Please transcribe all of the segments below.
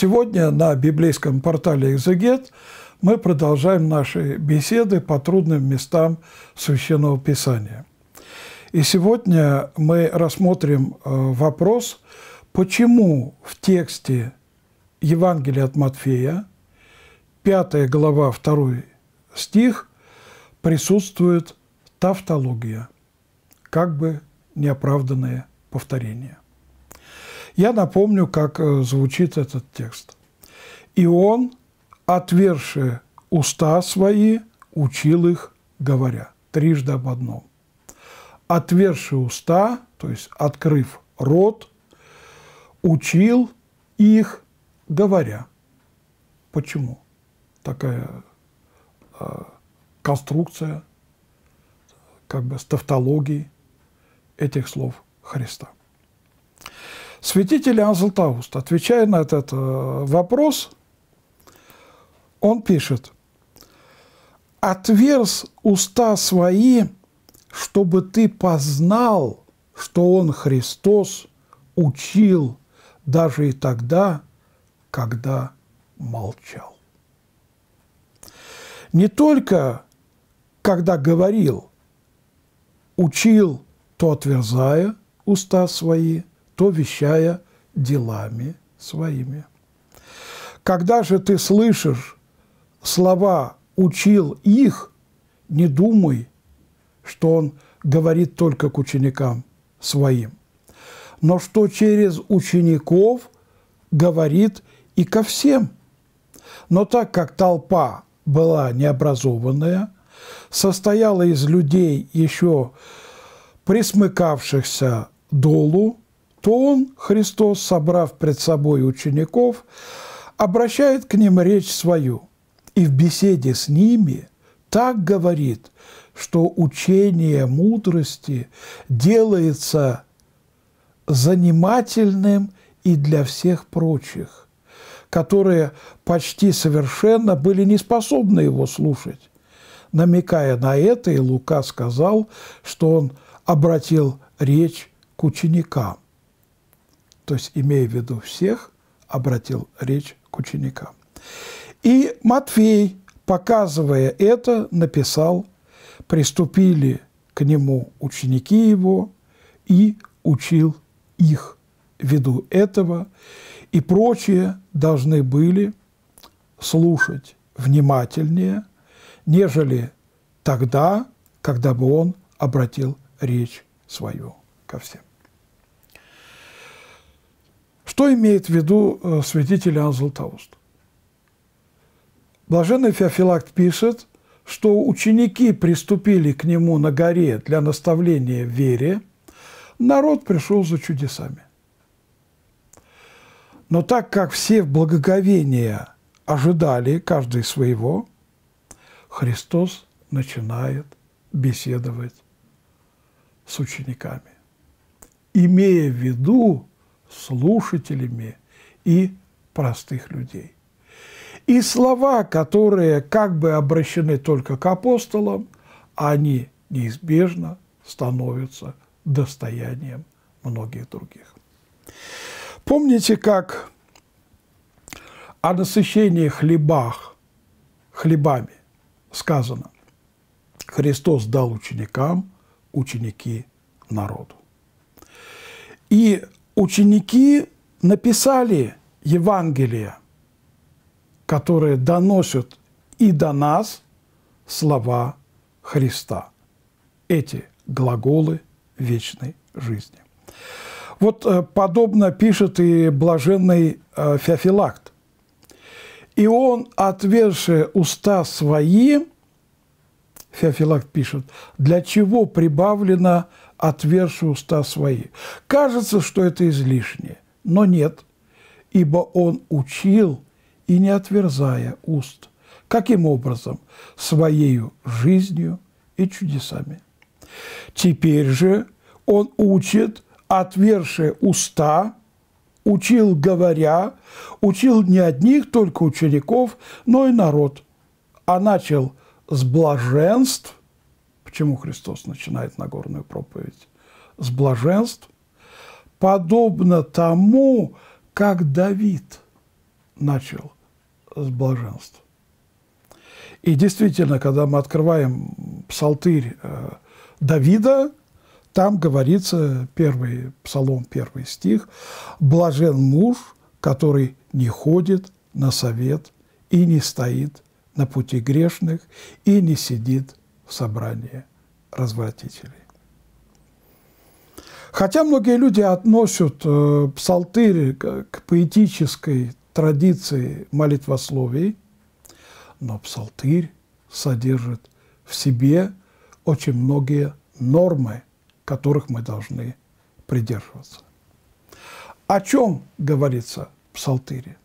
Сегодня на библейском портале «Экзегет» мы продолжаем наши беседы по трудным местам Священного Писания. И сегодня мы рассмотрим вопрос, почему в тексте Евангелия от Матфея, 5 глава, 2 стих, присутствует тавтология, как бы неоправданное повторение. Я напомню, как звучит этот текст. «И он, отверши уста свои, учил их, говоря». Трижды об одном. «Отверши уста», то есть открыв рот, «учил их, говоря». Почему такая конструкция, как бы с тавтологией этих слов Христа? Святитель Иоанн Златоуст, отвечая на этот вопрос, он пишет: «Отверз уста свои, чтобы ты познал, что Он, Христос, учил даже и тогда, когда молчал». Не только когда говорил, учил, то отверзая уста свои, то вещая делами своими. Когда же ты слышишь слова «учил их», не думай, что он говорит только к ученикам своим, но что через учеников говорит и ко всем. Но так как толпа была необразованная, состояла из людей, еще присмыкавшихся долу, то Он, Христос, собрав пред собой учеников, обращает к ним речь свою и в беседе с ними так говорит, что учение мудрости делается занимательным и для всех прочих, которые почти совершенно были не способны его слушать. Намекая на это, и Лука сказал, что он обратил речь к ученикам. То есть, имея в виду всех, обратил речь к ученикам. И Матфей, показывая это, написал: «Приступили к нему ученики его, и учил их». Ввиду этого и прочие должны были слушать внимательнее, нежели тогда, когда бы он обратил речь свою ко всем. Что имеет в виду святитель Иоанн Златоуст? Блаженный Феофилакт пишет, что ученики приступили к нему на горе для наставления в вере, народ пришел за чудесами. Но так как все в благоговении ожидали каждый своего, Христос начинает беседовать с учениками, имея в виду слушателями и простых людей. И слова, которые как бы обращены только к апостолам, они неизбежно становятся достоянием многих других. Помните, как о насыщении хлебами сказано: «Христос дал ученикам, ученики народу». И ученики написали Евангелие, которые доносят и до нас слова Христа, эти глаголы вечной жизни. Вот подобно пишет и блаженный Феофилакт: «И он, отверши уста свои», Феофилакт пишет, «для чего прибавлено «отверши уста свои»?» Кажется, что это излишне, но нет, ибо он учил, и не отверзая уст. Каким образом? Своею жизнью и чудесами. Теперь же он учит, отверши уста, учил говоря, учил не одних только учеников, но и народ, а начал с блаженств. Почему Христос начинает Нагорную проповедь с блаженств? Подобно тому, как Давид начал с блаженства. И действительно, когда мы открываем псалтырь Давида, там говорится, первый псалом, первый стих: «Блажен муж, который не ходит на совет и не стоит на пути грешных и не сидит в собрании развратителей». Хотя многие люди относят псалтырь к поэтической традиции молитвословий, но псалтырь содержит в себе очень многие нормы, которых мы должны придерживаться. О чем говорится в псалтыре?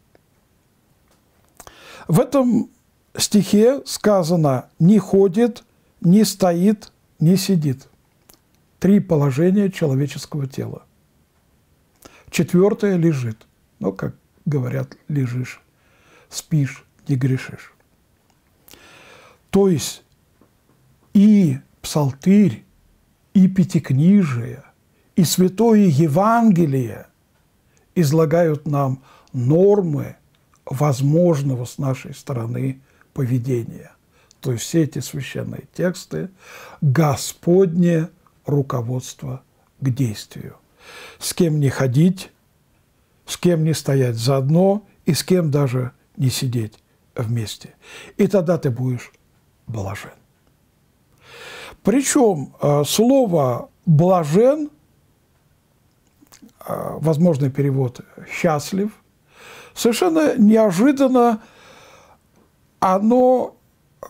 В этом стихе сказано: «не ходит, не стоит, не сидит». Три положения человеческого тела. Четвертое – лежит. Но, как говорят, лежишь, спишь, не грешишь. То есть и псалтырь, и Пятикнижие, и Святое Евангелие излагают нам нормы возможного с нашей стороны поведения. То есть все эти священные тексты – Господне руководство к действию. С кем не ходить, с кем не стоять заодно и с кем даже не сидеть вместе. И тогда ты будешь блажен. Причем слово «блажен», возможный перевод «счастлив», совершенно неожиданно оно,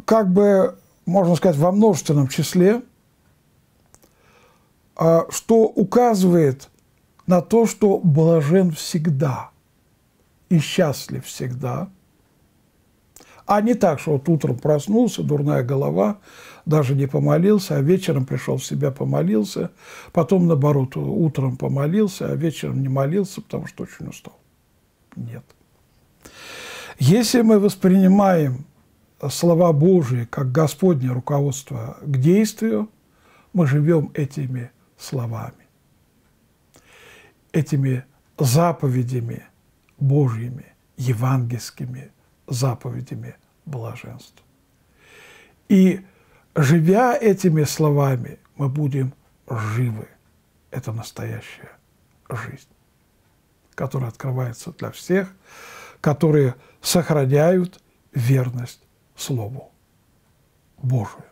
как бы, можно сказать, во множественном числе, что указывает на то, что блажен всегда и счастлив всегда, а не так, что вот утром проснулся, дурная голова, даже не помолился, а вечером пришел в себя, помолился, потом, наоборот, утром помолился, а вечером не молился, потому что очень устал. Нет. Если мы воспринимаем слова Божии как Господне руководство к действию, мы живем этими словами, этими заповедями Божьими, евангельскими заповедями блаженства. И, живя этими словами, мы будем живы. Это настоящая жизнь, которая открывается для всех, которые сохраняют верность Слову Божию.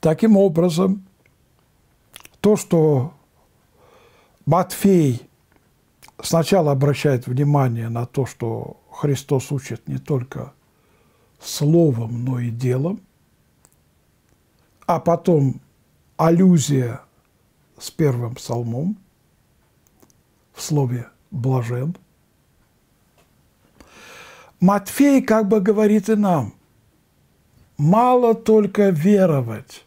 Таким образом, то, что Матфей сначала обращает внимание на то, что Христос учит не только словом, но и делом, а потом аллюзия с первым псалмом в слове «блажен». Матфей как бы говорит и нам: мало только веровать,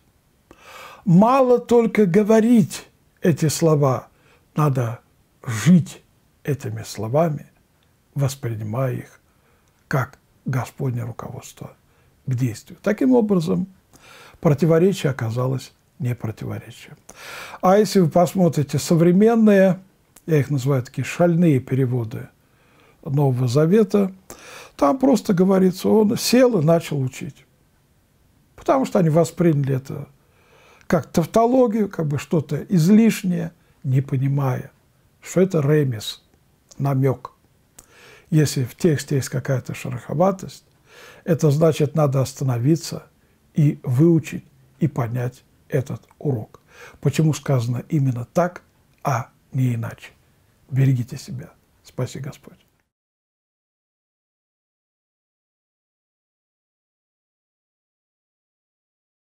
мало только говорить эти слова, надо жить этими словами, воспринимая их как Господне руководство к действию. Таким образом, противоречие оказалось не противоречием. А если вы посмотрите современные, я их называю такие шальные переводы Нового Завета, там просто говорится: он сел и начал учить. Потому что они восприняли это как тавтологию, как бы что-то излишнее, не понимая, что это ремис, намек. Если в тексте есть какая-то шероховатость, это значит, надо остановиться и выучить, и понять этот урок. Почему сказано именно так, а не иначе? Берегите себя. Спаси Господь.